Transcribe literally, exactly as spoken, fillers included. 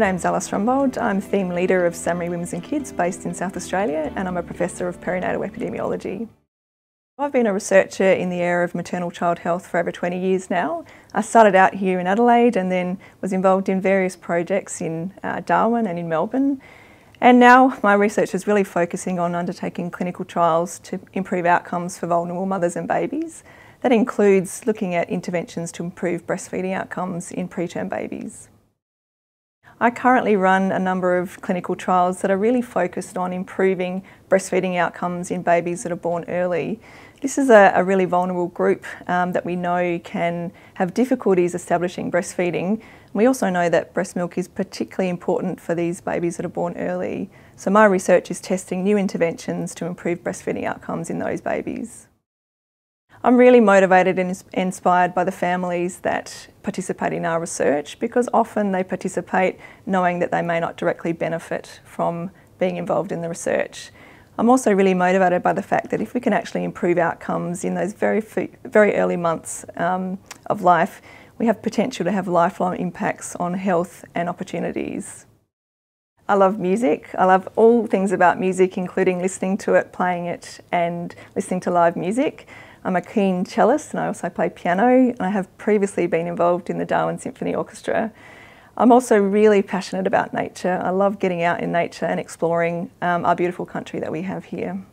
My name's Alice Rumbold. I'm theme leader of SAHMRI Women's and Kids based in South Australia, and I'm a professor of perinatal epidemiology. I've been a researcher in the area of maternal child health for over twenty years now. I started out here in Adelaide and then was involved in various projects in uh, Darwin and in Melbourne. And now my research is really focusing on undertaking clinical trials to improve outcomes for vulnerable mothers and babies. That includes looking at interventions to improve breastfeeding outcomes in preterm babies. I currently run a number of clinical trials that are really focused on improving breastfeeding outcomes in babies that are born early. This is a, a really vulnerable group um, that we know can have difficulties establishing breastfeeding. We also know that breast milk is particularly important for these babies that are born early. So my research is testing new interventions to improve breastfeeding outcomes in those babies. I'm really motivated and inspired by the families that participate in our research, because often they participate knowing that they may not directly benefit from being involved in the research. I'm also really motivated by the fact that if we can actually improve outcomes in those very, very early months um, of life, we have potential to have lifelong impacts on health and opportunities. I love music. I love all things about music, including listening to it, playing it, and listening to live music. I'm a keen cellist and I also play piano, and I have previously been involved in the Darwin Symphony Orchestra. I'm also really passionate about nature. I love getting out in nature and exploring um, our beautiful country that we have here.